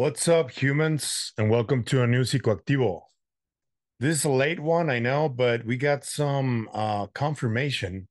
What's up, humans, and welcome to a new Psicoactivo. This is a late one, I know, but we got some confirmation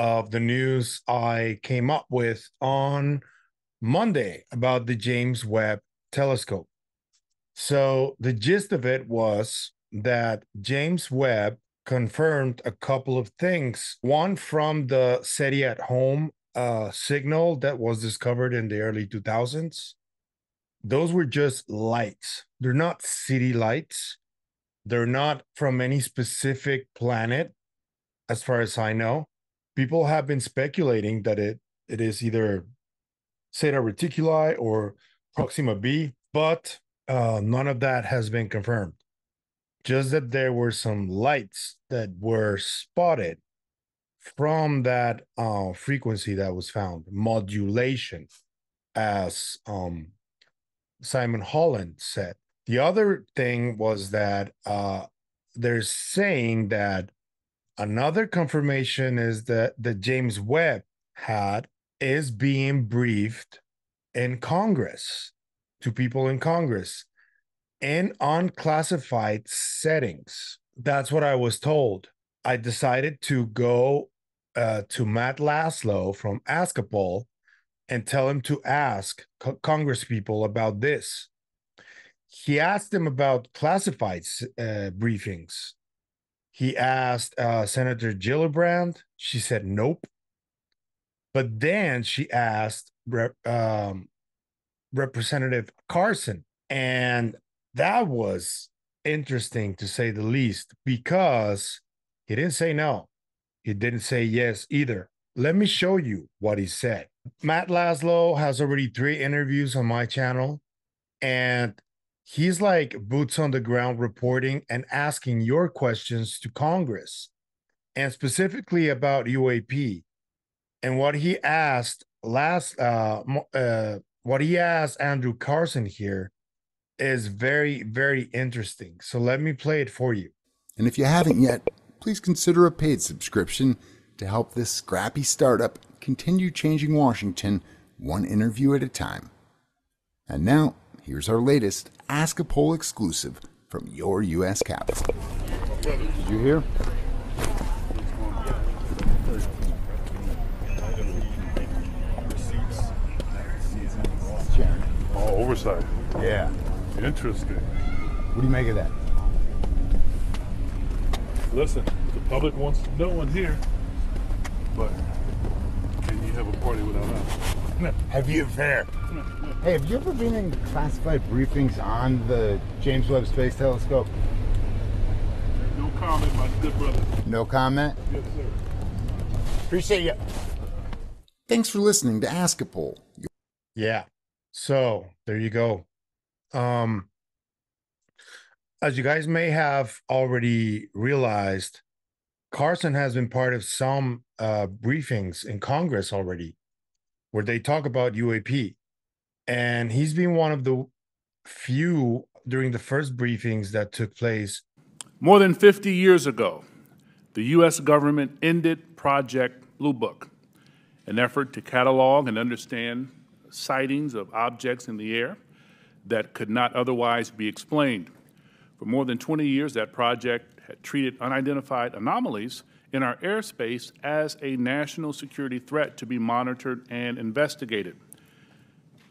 of the news I came up with on Monday about the James Webb Telescope. So the gist of it was that James Webb confirmed a couple of things. One from the SETI at home signal that was discovered in the early 2000s. Those were just lights. They're not city lights. They're not from any specific planet, as far as I know. People have been speculating that it is either Zeta Reticuli or Proxima B, but none of that has been confirmed. Just that there were some lights that were spotted from that frequency that was found, modulation, as Simon Holland said. The other thing was that they're saying that another confirmation is that the James Webb is being briefed in Congress, to people in Congress, in unclassified settings. That's what I was told. I decided to go to Matt Laslo from Ask A Pol and tell him to ask Congress people about this. He asked them about classified briefings. He asked Senator Gillibrand. She said nope. But then she asked Representative Carson. And that was interesting, to say the least, because he didn't say no. He didn't say yes either. Let me show you what he said. Matt Laslo has already 3 interviews on my channel, and he's like boots on the ground reporting and asking your questions to Congress, and specifically about UAP. And what he asked Andrew Carson here is very, very interesting. So let me play it for you. And if you haven't yet, please consider a paid subscription to help this scrappy startup continue changing Washington one interview at a time. And now, here's our latest Ask A Pol exclusive from your U.S. Capitol. Did you hear? Oh, oversight. Yeah. Interesting. What do you make of that? Listen, the public wants to know in here, but can you have a party without us? No. Have you fair? No. Hey, have you ever been in classified briefings on the James Webb Space Telescope? No comment, my good brother. No comment? Yes, sir. Appreciate you. Thanks for listening to Ask A Pol. Yeah. So there you go. As you guys may have already realized, Carson has been part of some briefings in Congress already where they talk about UAP. And he's been one of the few during the first briefings that took place. More than 50 years ago, the U.S. government ended Project Blue Book, an effort to catalog and understand sightings of objects in the air that could not otherwise be explained. For more than 20 years, that project had treated unidentified anomalies in our airspace as a national security threat to be monitored and investigated.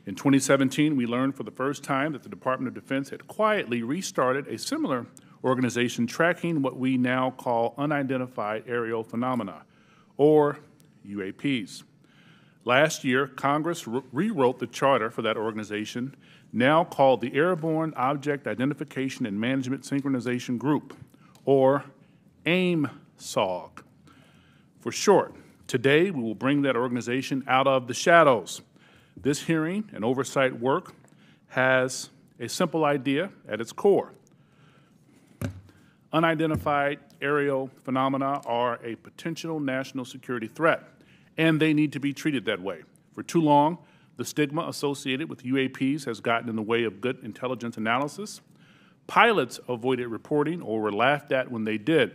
In 2017, we learned for the first time that the Department of Defense had quietly restarted a similar organization tracking what we now call unidentified aerial phenomena, or UAPs. Last year, Congress rewrote the charter for that organization, now called the Airborne Object Identification and Management Synchronization Group, or AIMSOG. For short, today we will bring that organization out of the shadows. This hearing and oversight work has a simple idea at its core. Unidentified aerial phenomena are a potential national security threat, and they need to be treated that way. For too long, the stigma associated with UAPs has gotten in the way of good intelligence analysis. Pilots avoided reporting or were laughed at when they did.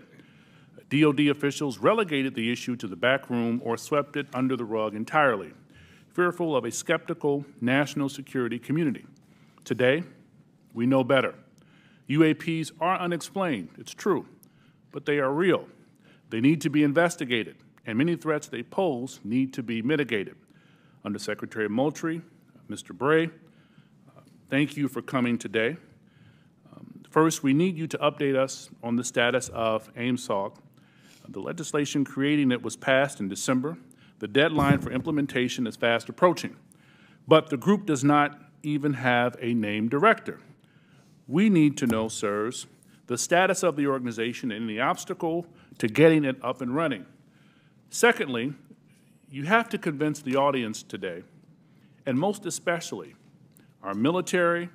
DOD officials relegated the issue to the back room or swept it under the rug entirely, fearful of a skeptical national security community. Today, we know better. UAPs are unexplained, it's true, but they are real. They need to be investigated, and many threats they pose need to be mitigated. Undersecretary Moultrie, Mr. Bray, thank you for coming today. First, we need you to update us on the status of AIMSOG. The legislation creating it was passed in December. The deadline for implementation is fast approaching, but the group does not even have a named director. We need to know, sirs, the status of the organization and the obstacle to getting it up and running. Secondly, you have to convince the audience today, and most especially our military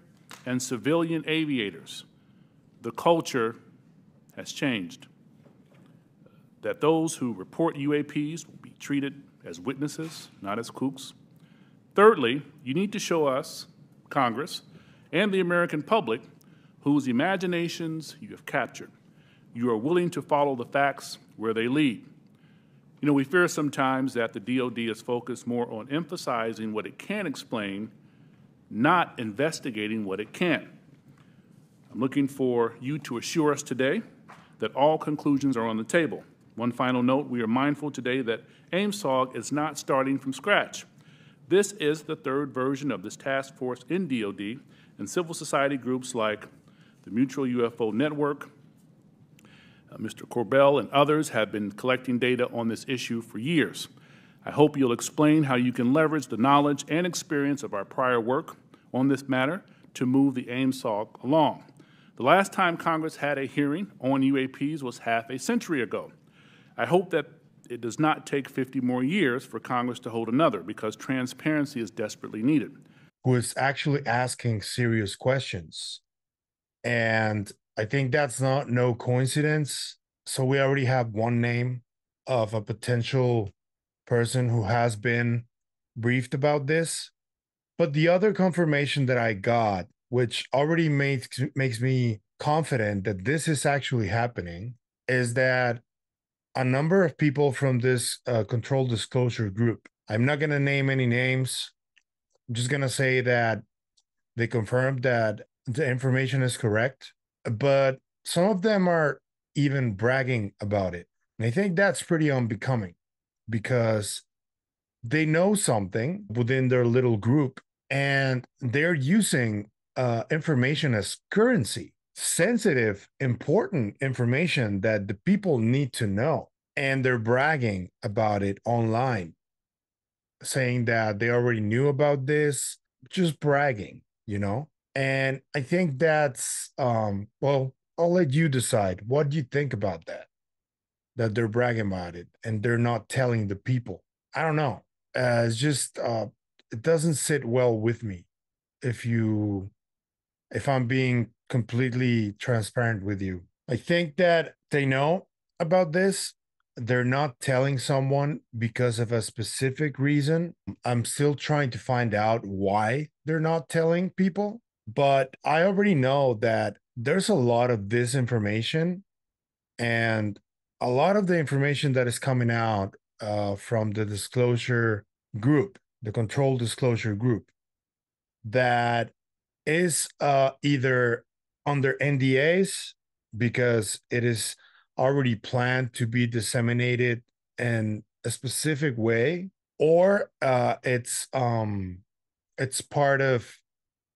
and civilian aviators, the culture has changed, that those who report UAPs will be treated as witnesses, not as kooks. Thirdly, you need to show us, Congress, and the American public, whose imaginations you have captured. You are willing to follow the facts where they lead. You know, we fear sometimes that the DOD is focused more on emphasizing what it can explain, not investigating what it can't. I'm looking for you to assure us today that all conclusions are on the table. One final note, we are mindful today that AIMSOG is not starting from scratch. This is the third version of this task force in DOD and civil society groups like the Mutual UFO Network. Mr. Corbell and others have been collecting data on this issue for years. I hope you'll explain how you can leverage the knowledge and experience of our prior work on this matter to move the AIMSOG along. The last time Congress had a hearing on UAPs was half a century ago. I hope that it does not take 50 more years for Congress to hold another, because transparency is desperately needed. Who is actually asking serious questions. And I think that's no coincidence. So we already have one name of a potential person who has been briefed about this. But the other confirmation that I got, which already makes me confident that this is actually happening, is that a number of people from this controlled disclosure group, I'm not going to name any names, I'm just going to say that they confirmed that the information is correct, but some of them are even bragging about it. And I think that's pretty unbecoming, because they know something within their little group, and they're using information as currency, sensitive, important information that the people need to know. And they're bragging about it online, saying that they already knew about this, just bragging, you know? And I think that's, well, I'll let you decide. What do you think about that? That they're bragging about it and they're not telling the people. I don't know. It's just, it doesn't sit well with me, if I'm being completely transparent with you. I think that they know about this. They're not telling someone because of a specific reason. I'm still trying to find out why they're not telling people, but I already know that there's a lot of disinformation, and a lot of the information that is coming out from the disclosure group, the controlled disclosure group, that is either under NDAs because it is already planned to be disseminated in a specific way, or it's part of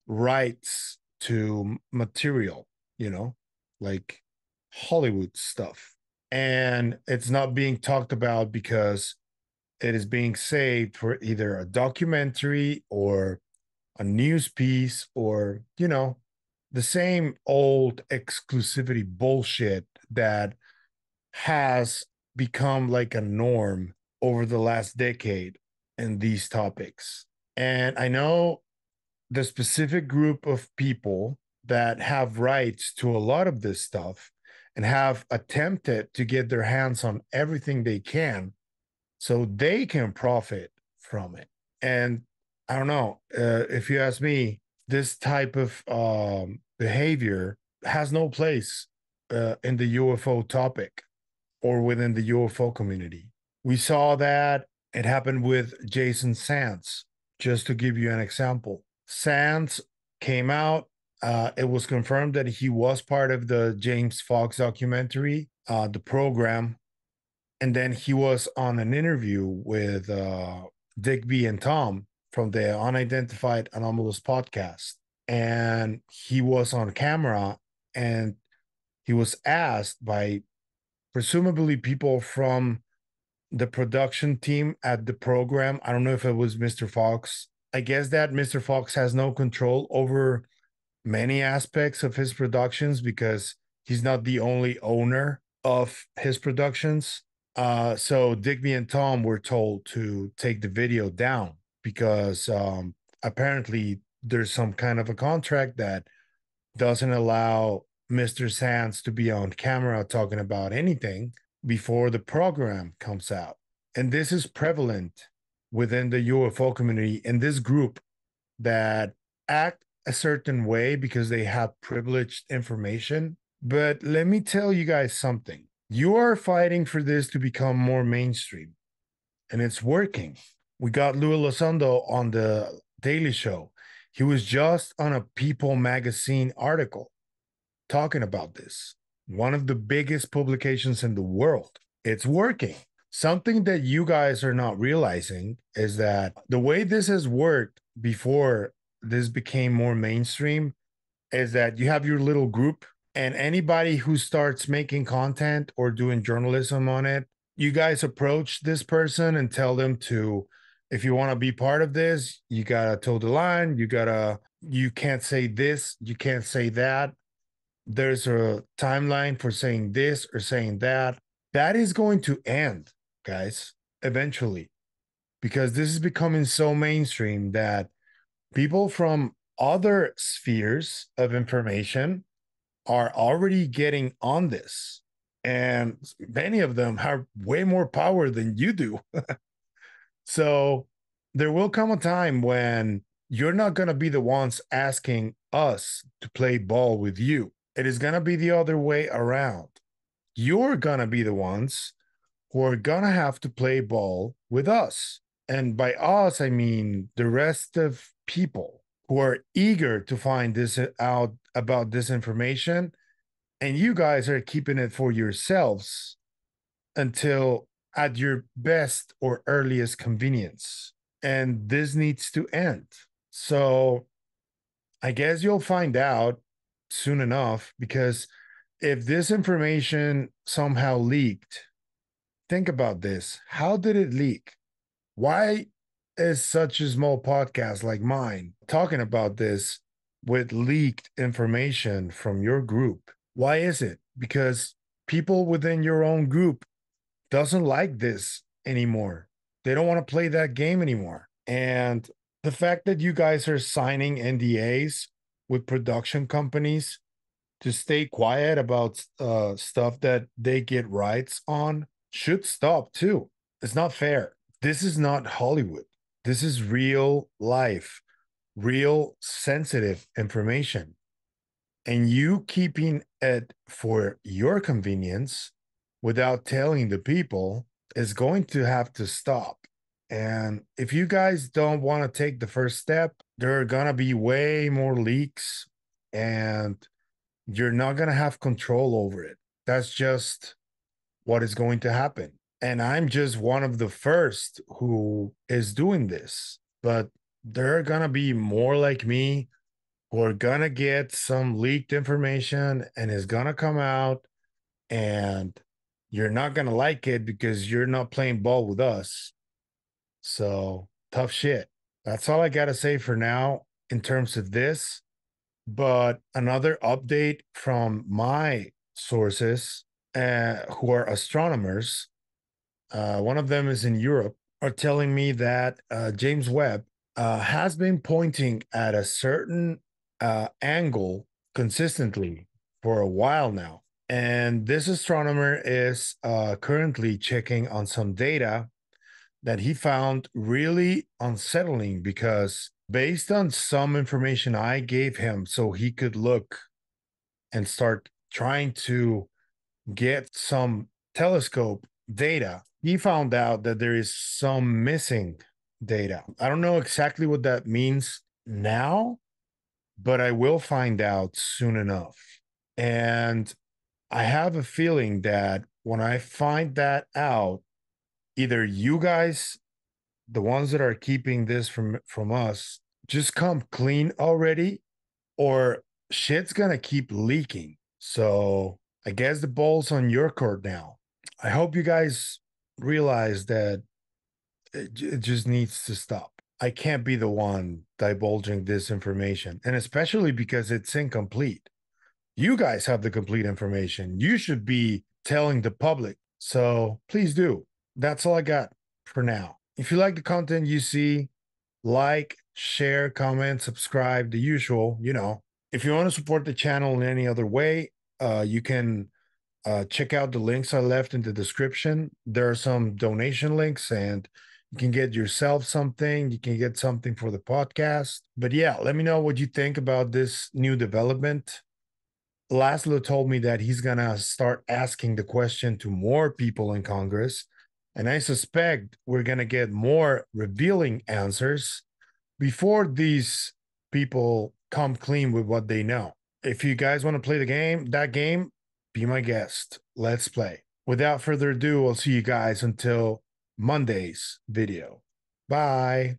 rights to material, you know, like Hollywood stuff. And it's not being talked about because it is being saved for either a documentary or a news piece, or, you know, the same old exclusivity bullshit that has become like a norm over the last decade in these topics. And I know the specific group of people that have rights to a lot of this stuff and have attempted to get their hands on everything they can so they can profit from it. And I don't know, if you ask me, this type of behavior has no place in the UFO topic or within the UFO community. We saw that it happened with Jason Sands, just to give you an example. Sands came out. It was confirmed that he was part of the James Fox documentary, the program. And then he was on an interview with Dick B and Tom from the Unidentified Anomalous podcast. And he was on camera and he was asked by presumably people from the production team at the program. I don't know if it was Mr. Fox. I guess that Mr. Fox has no control over many aspects of his productions because he's not the only owner of his productions. So Digby and Tom were told to take the video down because apparently there's some kind of a contract that doesn't allow Mr. Sands to be on camera talking about anything before the program comes out. And this is prevalent within the UFO community, in this group that act a certain way because they have privileged information. But let me tell you guys something. You are fighting for this to become more mainstream, and it's working. We got Lue Elizondo on the Daily Show. He was just on a People magazine article talking about this. One of the biggest publications in the world. It's working. Something that you guys are not realizing is that the way this has worked before this became more mainstream is that you have your little group, and anybody who starts making content or doing journalism on it, you guys approach this person and tell them to, if you want to be part of this, you gotta toe the line, you can't say this, you can't say that. There's a timeline for saying this or saying that. That is going to end, guys, eventually, because this is becoming so mainstream that people from other spheres of information are already getting on this. And many of them have way more power than you do. So there will come a time when you're not going to be the ones asking us to play ball with you. It is going to be the other way around. You're going to be the ones who are going to have to play ball with us. And by us, I mean the rest of people who are eager to find this out about this information. And you guys are keeping it for yourselves until at your best or earliest convenience. And this needs to end. So I guess you'll find out soon enough, because if this information somehow leaked, think about this. How did it leak? Why is such a small podcast like mine talking about this with leaked information from your group? Why is it? Because people within your own group doesn't like this anymore. They don't want to play that game anymore. And the fact that you guys are signing NDAs with production companies to stay quiet about stuff that they get rights on should stop too. It's not fair. This is not Hollywood. This is real life, real sensitive information. And you keeping it for your convenience without telling the people is going to have to stop. And if you guys don't want to take the first step, there are going to be way more leaks, and you're not going to have control over it. That's just what is going to happen. And I'm just one of the first who is doing this. But there are going to be more like me who are going to get some leaked information and it's going to come out. And you're not going to like it because you're not playing ball with us. So tough shit. That's all I got to say for now in terms of this. But another update from my sources who are astronomers, one of them is in Europe, are telling me that James Webb has been pointing at a certain angle consistently for a while now. And this astronomer is currently checking on some data that he found really unsettling, because based on some information I gave him so he could look and start trying to get some telescope data, he found out that there is some missing data. I don't know exactly what that means now, but I will find out soon enough. And I have a feeling that when I find that out, either you guys, the ones that are keeping this from us, just come clean already, or shit's gonna keep leaking. So I guess the ball's on your court now. I hope you guys realize that it just needs to stop. I can't be the one divulging this information, and especially because it's incomplete. You guys have the complete information. You should be telling the public. So please do. That's all I got for now. If you like the content you see, like, share, comment, subscribe, the usual, you know. If you want to support the channel in any other way, you can check out the links I left in the description. There are some donation links, and you can get yourself something. You can get something for the podcast. But yeah, let me know what you think about this new development. Laszlo told me that he's going to start asking the question to more people in Congress, and I suspect we're going to get more revealing answers before these people come clean with what they know. If you guys want to play the game, that game, be my guest. Let's play. Without further ado, I'll see you guys until Monday's video. Bye.